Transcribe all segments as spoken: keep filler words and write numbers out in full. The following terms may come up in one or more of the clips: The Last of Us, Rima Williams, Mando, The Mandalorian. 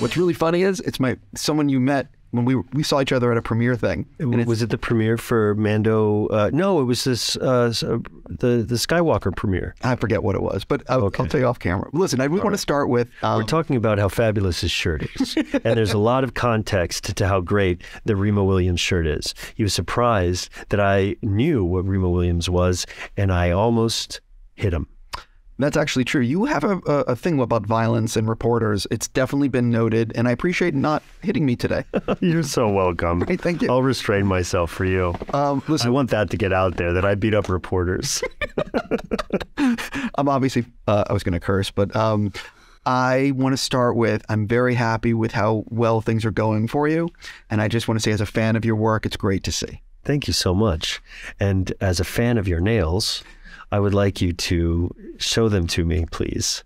What's really funny is it's my someone you met when we we saw each other at a premiere thing. Was it the premiere for Mando? Uh, no, it was this uh, the the Skywalker premiere. I forget what it was, but I'll, okay. I'll tell you off camera. Listen, I we want right. to start with um, we're talking about how fabulous his shirt is, and there's a lot of context to how great the Rima Williams shirt is. He was surprised that I knew what Rima Williams was, and I almost hit him. That's actually true. You have a, a thing about violence and reporters. It's definitely been noted, and I appreciate not hitting me today. You're so welcome. Hey, thank you. I'll restrain myself for you. Um, listen, I want that to get out there, that I beat up reporters. I'm obviously, uh, I was going to curse, but um, I want to start with, I'm very happy with how well things are going for you, and I just want to say, as a fan of your work, it's great to see. Thank you so much. And as a fan of your nails, I would like you to show them to me, please.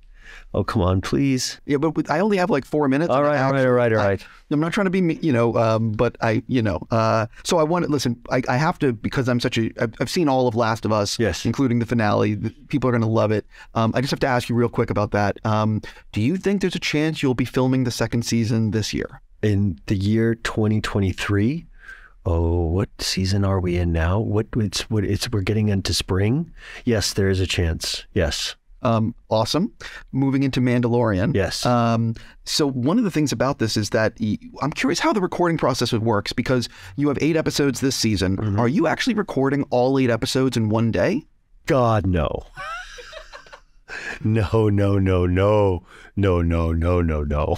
Oh, come on, please. Yeah, but I only have like four minutes. All right, all right, all right, all right. I, I'm not trying to be, you know, um, but I, you know, uh, so I want to, listen, I, I have to, because I'm such a, I've seen all of Last of Us, yes, including the finale. The, people are going to love it. Um, I just have to ask you real quick about that. Um, do you think there's a chance you'll be filming the second season this year? In the year twenty twenty-three? Oh, what season are we in now? What it's what it's we're getting into spring. Yes, there is a chance. Yes. Um, awesome. Moving into Mandalorian. Yes. Um, so one of the things about this is that I'm curious how the recording process works, because you have eight episodes this season. Mm-hmm. Are you actually recording all eight episodes in one day? God, no. no, no, no, no, no, no, no, no, no,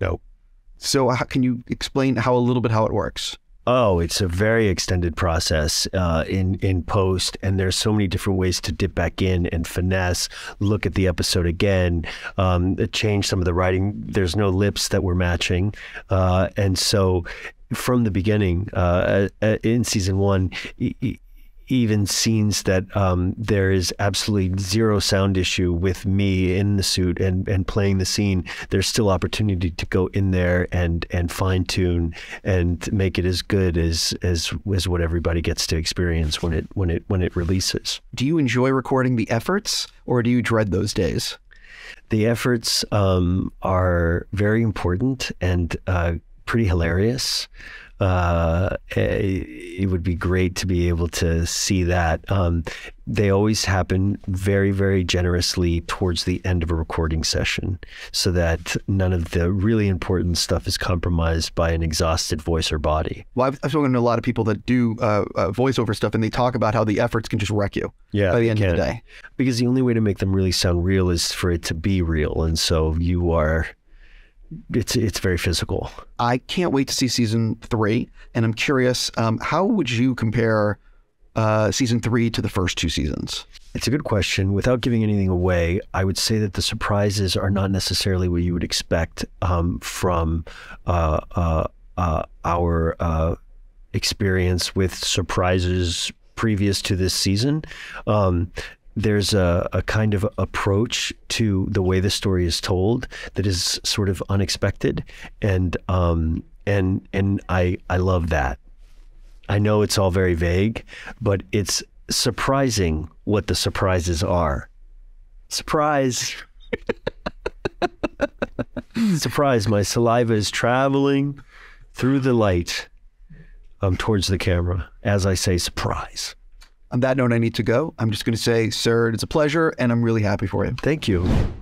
no. So how, can you explain how a little bit how it works? Oh, it's a very extended process uh, in, in post, and there's so many different ways to dip back in and finesse, look at the episode again, um, change some of the writing. There's no lips that we're matching. Uh, and so from the beginning, uh, in season one, even scenes that um, there is absolutely zero sound issue with me in the suit and, and playing the scene, there's still opportunity to go in there and, and fine tune and make it as good as, as, as what everybody gets to experience when it, when it, when it releases. Do you enjoy recording the efforts, or do you dread those days? The efforts um, are very important and uh, pretty hilarious. Uh, it would be great to be able to see that. Um, they always happen very, very generously towards the end of a recording session, so that none of the really important stuff is compromised by an exhausted voice or body. Well, I've, I've spoken to a lot of people that do uh, uh, voiceover stuff, and they talk about how the efforts can just wreck you yeah, by the end of the day. Because the only way to make them really sound real is for it to be real. And so you are... It's it's very physical. I can't wait to see season three, and I'm curious, um, how would you compare uh, season three to the first two seasons? It's a good question. Without giving anything away, I would say that the surprises are not necessarily what you would expect um, from uh, uh, uh, our uh, experience with surprises previous to this season. Um, There's a, a kind of approach to the way the story is told that is sort of unexpected, and um, and and I I love that. I know it's all very vague, but it's surprising what the surprises are. Surprise! Surprise! My saliva is traveling through the light um, towards the camera as I say surprise. On that note, I need to go. I'm just going to say, sir, it's a pleasure, and I'm really happy for you. Thank you.